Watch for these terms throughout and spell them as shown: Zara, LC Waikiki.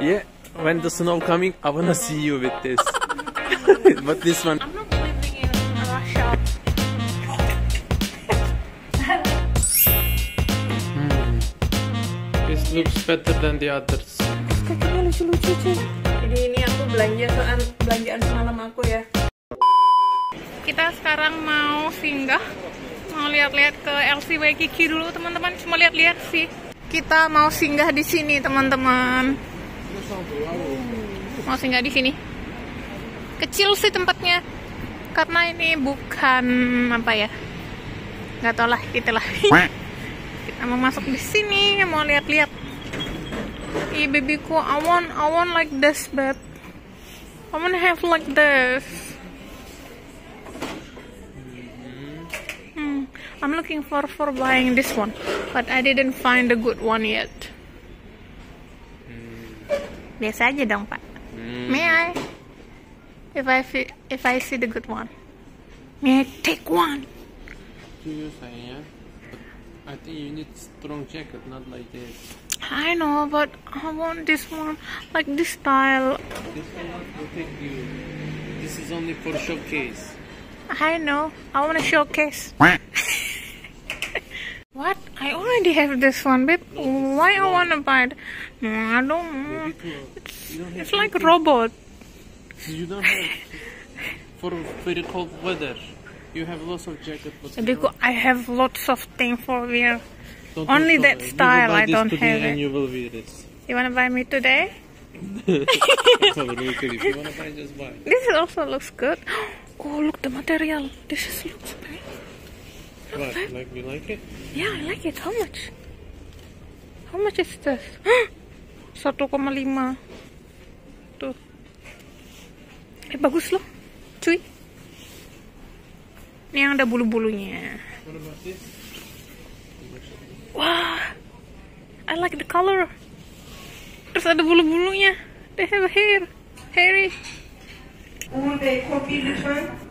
Yeah, when the snow coming, I wanna see you with this. But this one. I'm not living in Russia. This looks better than the others. Kakinya lucu-lucu cuy. Jadi ini aku belanjaan semalam aku ya. Kita sekarang mau singgah, mau lihat-lihat ke LC Waikiki dulu teman-teman. Cuma lihat-lihat sih. Kita mau singgah di sini teman-teman. Mau singgah di sini. Kecil sih tempatnya, karena ini bukan apa ya? Nggak tau lah, itulah. Kita mau masuk di sini, mau lihat-lihat. Ih babyku, I want like this bed. I want have like this. I'm looking for buying this one, but I didn't find a good one yet. Biasa aja dong Pak. May I? If I see the good one, may I take one? To you sayang, but I think you need strong jacket, not like this. I know, but I want this one, like this style. This one not protect you. This is only for showcase. I know. I want to showcase. What? I already have this one, babe. No, why I want to buy it? No, I don't. It's like a robot. You don't have for very cold weather. You have lots of jackets. Because I have lots of things for wear. Only that style I don't have it. You will wear it. You wanna buy me today? If you wanna buy, just buy. This also looks good. Oh look the material. This is looks bad. What? Like you like it? Yeah, I like it. How much? How much is this? 1,5. Tuh. Bagus loh, cuy. Ini yang ada bulu-bulunya. Wah, I like the color. Terus ada bulu-bulunya. They have hair, hairy. Want a copy this one?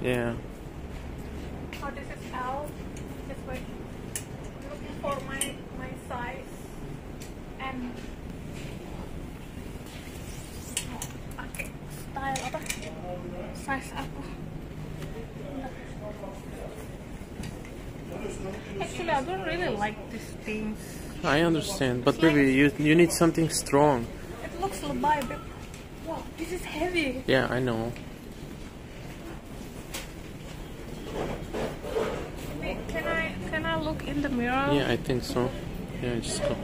Yeah. Oh, this is L. This way. I'm looking for my size. M. Oh, okay. Style apa? Size aku. Actually, I don't really like these things. I understand, but baby, you need something strong. It looks lebay, babe. Wow, this is heavy. Yeah, I know. Can I look in the mirror? Yeah, I think so. Yeah, just go.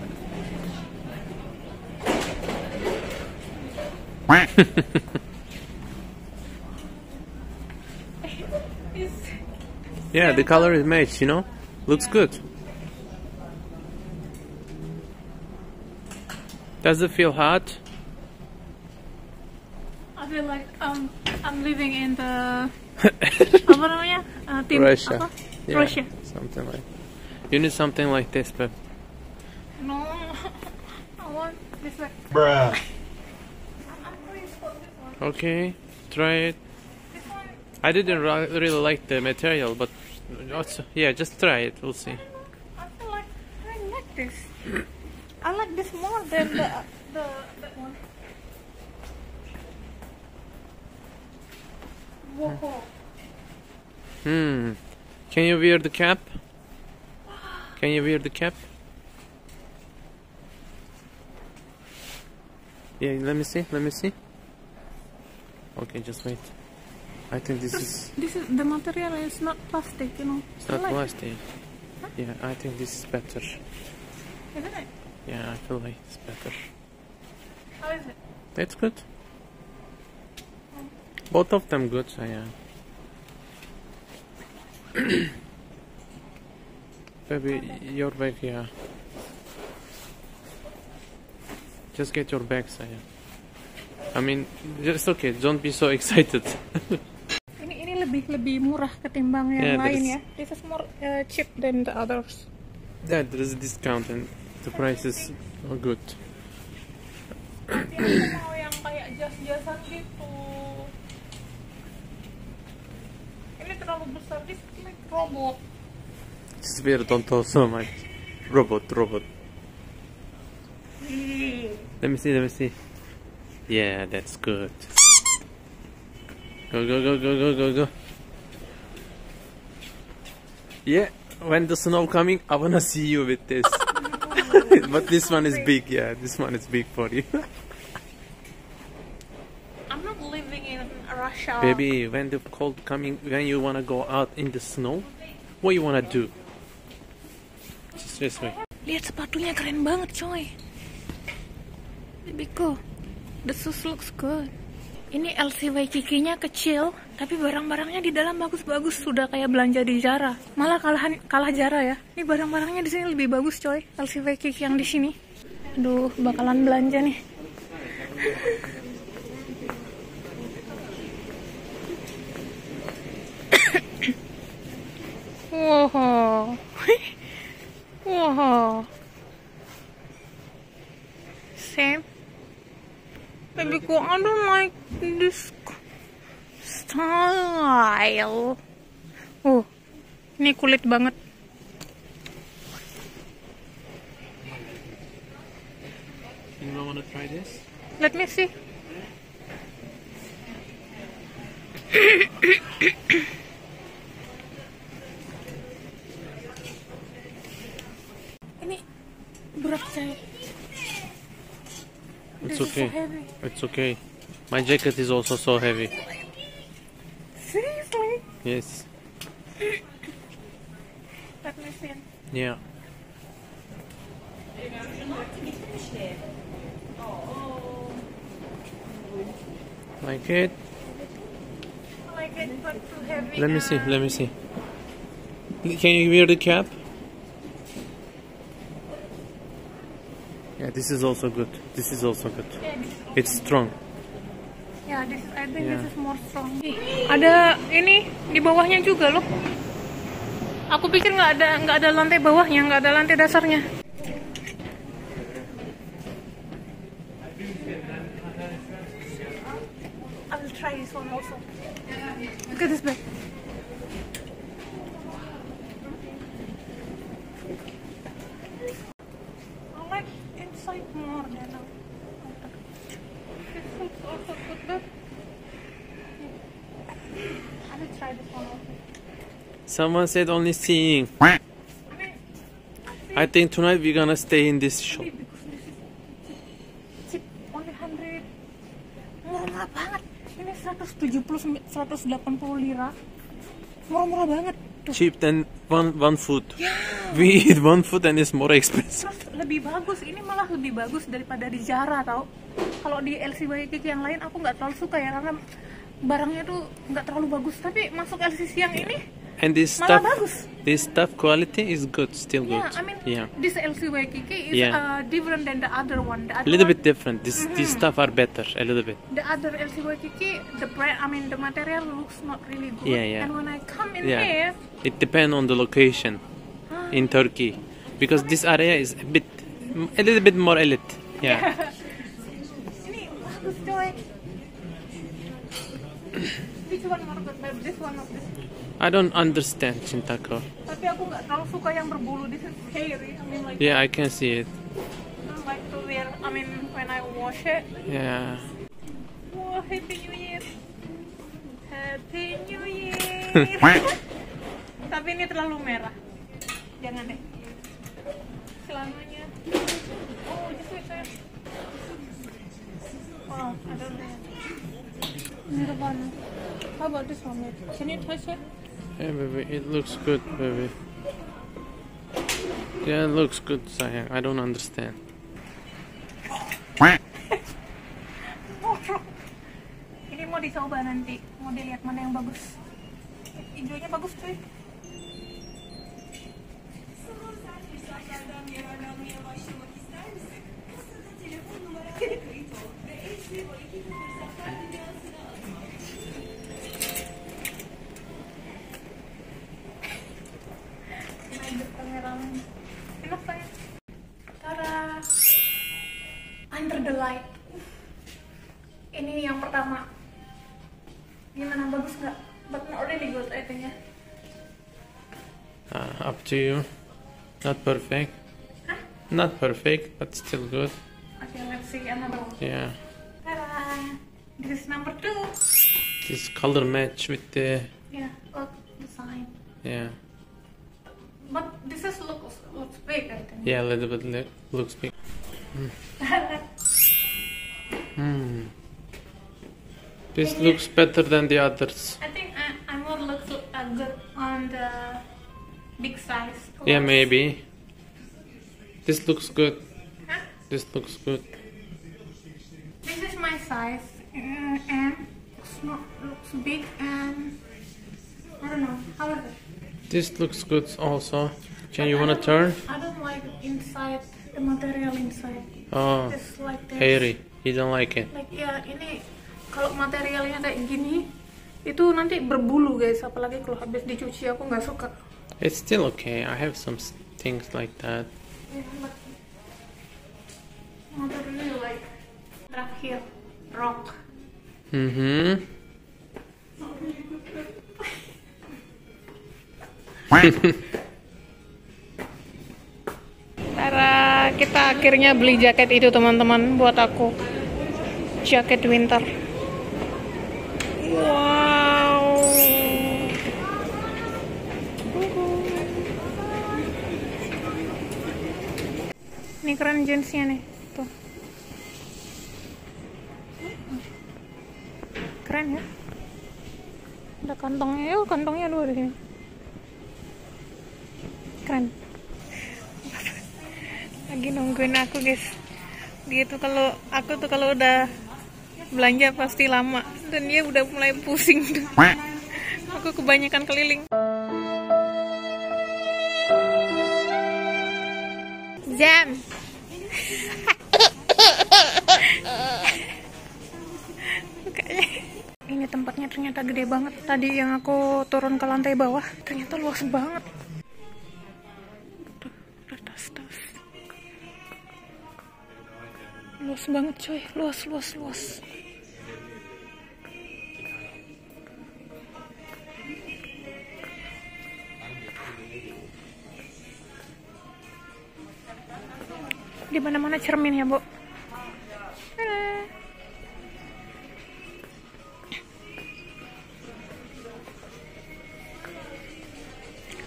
Yeah, the color is matched, you know? Looks good. Does it feel hot? I feel like I'm living in the Russia. Yeah, Russia. Something like. You need something like this, but no, I want this one. Bruh. Okay, try it. I didn't really like the material, but also, yeah, just try it. We'll see. I feel like I like this. I like this more than that one. Whoa. Can you wear the cap? Can you wear the cap? Yeah, let me see. Okay, just wait. I think this is the material is not plastic, you know. It's not plastic. Huh? Yeah, I think this is better. Isn't it? Yeah, I feel like it's better. How is it? That's good. Both of them good, so yeah. Baby, okay. Your bag, yeah. Just get your bag, Saya. I mean, just okay. Don't be so excited. Ini lebih murah ketimbang yang lain ya. This is more cheap than the others. Yeah, there is a discount and the prices are good. Mau yang kayak jas-jasan gitu. service like robot. It's weird, don't talk so much. Robot. Let me see. Yeah, that's good. Go. Yeah, when the snow coming, I wanna see you with this. But this one is big, yeah, this one is big for you. I'm not living in Russia. Baby, when the cold coming, when you wanna go out in the snow, what you wanna do? Just this way. Lihat sepatunya keren banget, coy. Babyku, the shoes looks good. Ini LC Waikiki-nya kecil, tapi barang-barangnya di dalam bagus-bagus, sudah kayak belanja di Zara. Malah kalah Zara ya. Ini barang-barangnya di sini lebih bagus, coy. LC Waikiki yang di sini. Aduh, bakalan belanja nih. Wow. Same. Babyku, I don't like this style. Oh, ini kulit banget. You wanna try this? Let me see. It's okay. So it's okay. My jacket is also so heavy. Seriously? Yes. Let me see. Yeah. Like it? Like it, but too heavy. Let me see. Can you wear the cap? Yeah, this is also good. It's strong. Yeah, I think this is more strong. Ada ini di bawahnya juga loh. Aku pikir nggak ada lantai bawahnya, nggak ada lantai dasarnya. I will try this one also. Look at this bag. Someone said only seeing. I think tonight we're gonna stay in this shop. Cheap, only 100. Murah banget. Ini 180 lira. Murah banget. Cheap than one food. Yeah. We eat one food and it's more expensive. Terus lebih bagus. Ini malah lebih bagus daripada di Zara, tau? Kalau di LC Waikiki yang lain aku nggak terlalu suka ya, karena barangnya tuh nggak terlalu bagus. Tapi masuk LC yang ini. And this malah stuff, bagus. This stuff quality is good, still good. I mean, this LC Waikiki is different than the other one. A little bit different. These stuff are better, a little bit. The other LC Waikiki, the material looks not really good. Yeah. And when I come in here, it depends on the location in Turkey, because this area is a little bit more elite. Yeah. Ini bagus, coy. Which one more good? This one or this? I don't understand, Cintako. Tapi aku nggak terlalu suka yang berbulu. This is hairy. I mean, like. Yeah, I can see it. I don't like to wear. I mean, when I wash it. Yeah. Oh, Happy New Year. Tapi ini terlalu merah. Jangan deh. Celananya. Oh, just wait there. Oh, I don't know. Ini the one. How about this one? Can you touch it? Hey baby, it looks good, baby. Yeah, it looks good, Sayang. I don't understand. Ini mau dicoba nanti. Mau dilihat mana yang bagus. Hijaunya bagus, cuy. Tara, under the light. Ini yang pertama. Gimana, bagus nggak? But not really good, I think ya. up to you. Not perfect. Huh? Not perfect, but still good. Okay, let's see another one. Yeah. Ta-da! This is number 2. This color match with the... Yeah, look, the sign. Yeah. But this is looks big, I think. Yeah, a little bit looks big. Mm. Mm. This looks better than the others. I think I more looks good on the big size. Clothes. Yeah, maybe. This looks good. Huh? This looks good. This is my size and looks big and I don't know. How is it? This looks good also. Jen, you wanna turn? I don't like inside the material inside. Oh, it's like this. Hairy. You don't like it? Like yeah, ini. Kalau materialnya kayak gini, itu nanti berbulu guys. Apalagi kalau habis dicuci, aku nggak suka. It's still okay. I have some things like that. Yeah, but not really like wrap here, rock. Mm-hmm. Not really good wrap. Tara, kita akhirnya beli jaket itu teman-teman buat aku. Jaket winter. Wow. Ini keren jeansnya nih, tuh. Keren ya. Ada kantongnya, oh, kantongnya dua di sini. Keren. Lagi nungguin aku guys. Dia tuh kalau aku tuh kalau udah belanja pasti lama dan dia udah mulai pusing. Aku kebanyakan keliling. Jam. Ini tempatnya ternyata gede banget. Tadi yang aku turun ke lantai bawah ternyata luas banget. Luas banget coy, luas. Di mana-mana cermin ya, Bu.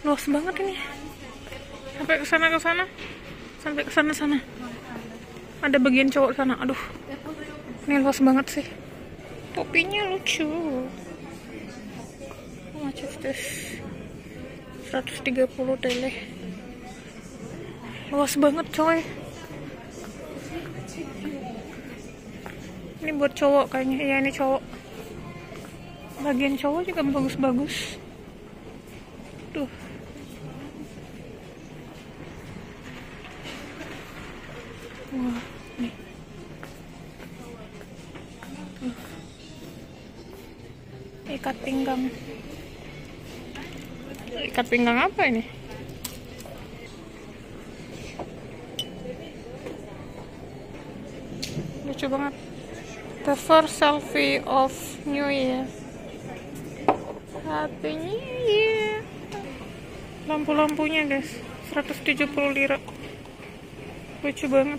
Luas banget ini. Sampai ke sana. Ada bagian cowok sana, aduh. Ini luas banget sih. Topinya lucu. Macam this. 130 tele. Luas banget coy. Ini buat cowok kayaknya. Iya, ini cowok. Bagian cowok juga bagus-bagus. Tuh. Wah, nih. Tuh. Ikat pinggang. Ikat pinggang apa ini? Lucu banget. The first selfie of New Year. Happy New Year. Lampu-lampunya guys, 170 lira. Lucu banget.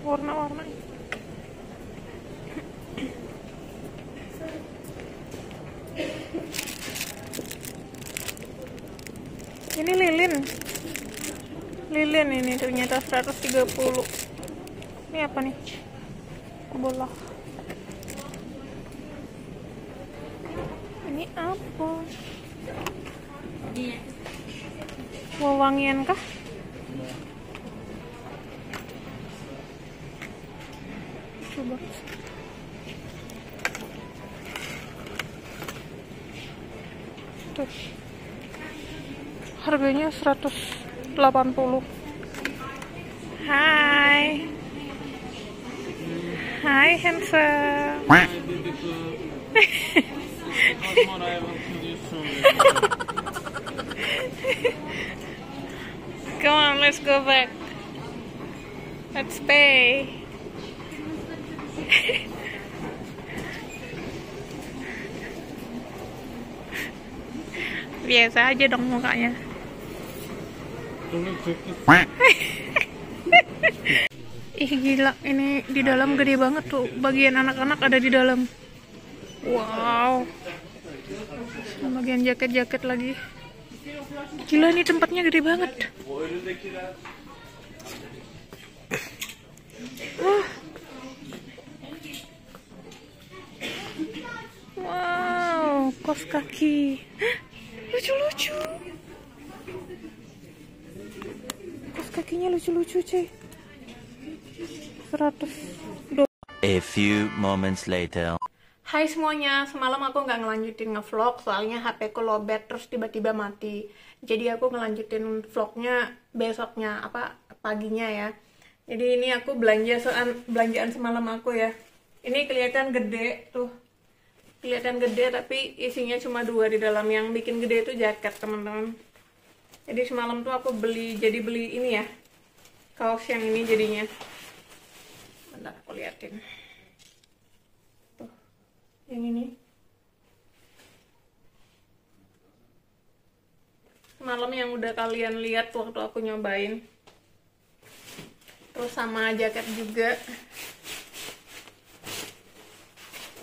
Warna-warna. Ini lilin ini ternyata 130. Ini apa nih? Bola. Ini apa? Wewangian kah? Coba. Tuh. Harganya 180. Hai handsome. Come on, let's go back. Let's pay. biasa aja dong mukanya. Ih gila, ini di dalam gede banget tuh, bagian anak-anak ada di dalam. Wow. Sama bagian jaket-jaket lagi. Gila, ini tempatnya gede banget. Wah. Wow, kos kaki. Lucu-lucu. Kos kakinya lucu-lucu, cuy. 100. A few moments later. Hai semuanya, semalam aku nggak ngelanjutin ngevlog soalnya HP ku lowbat terus tiba-tiba mati. Jadi aku ngelanjutin vlognya besoknya, paginya ya. Jadi ini aku belanjaan semalam aku ya. Ini kelihatan gede tuh. Kelihatan gede tapi isinya cuma 2 di dalam. Yang bikin gede itu jaket, teman-teman. Jadi semalam tuh aku beli ini ya. Kaos yang ini jadinya. Bentar aku liatin. Yang ini semalam yang udah kalian lihat waktu aku nyobain, terus sama jaket juga.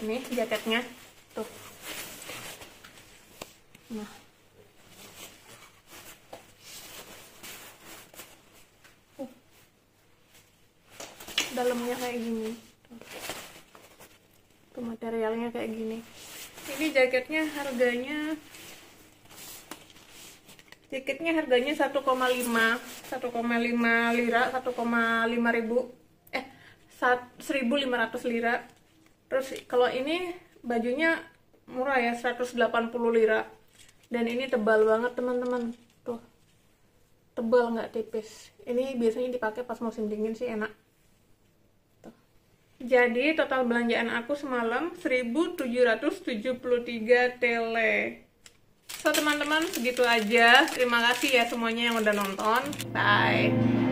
Ini jaketnya tuh, nah dalamnya kayak gini tuh. Materialnya kayak gini. Ini jaketnya harganya 1.500 lira. Terus kalau ini bajunya murah ya, 180 lira. Dan ini tebal banget teman-teman. Tuh. Tebal nggak tipis. Ini biasanya dipakai pas musim dingin sih, enak. Jadi total belanjaan aku semalam 1.773 tele. So teman-teman, segitu aja. Terima kasih ya semuanya yang udah nonton. Bye.